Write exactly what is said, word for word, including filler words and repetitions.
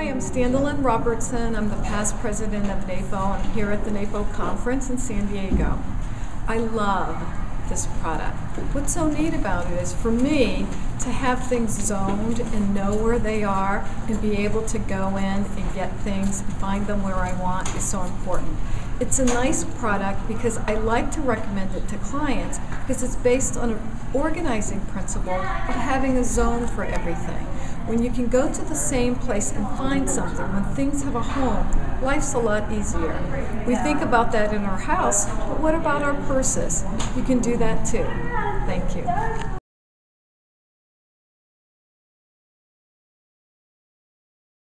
Hi, I'm Standolyn Robertson. I'm the past president of N A P O. I'm here at the N A P O conference in San Diego. I love this product. What's so neat about it is, for me, to have things zoned and know where they are and be able to go in and get things and find them where I want is so important. It's a nice product because I like to recommend it to clients because it's based on an organizing principle of having a zone for everything. When you can go to the same place and find something, when things have a home, life's a lot easier. We think about that in our house, but what about our purses? You can do that too. Thank you.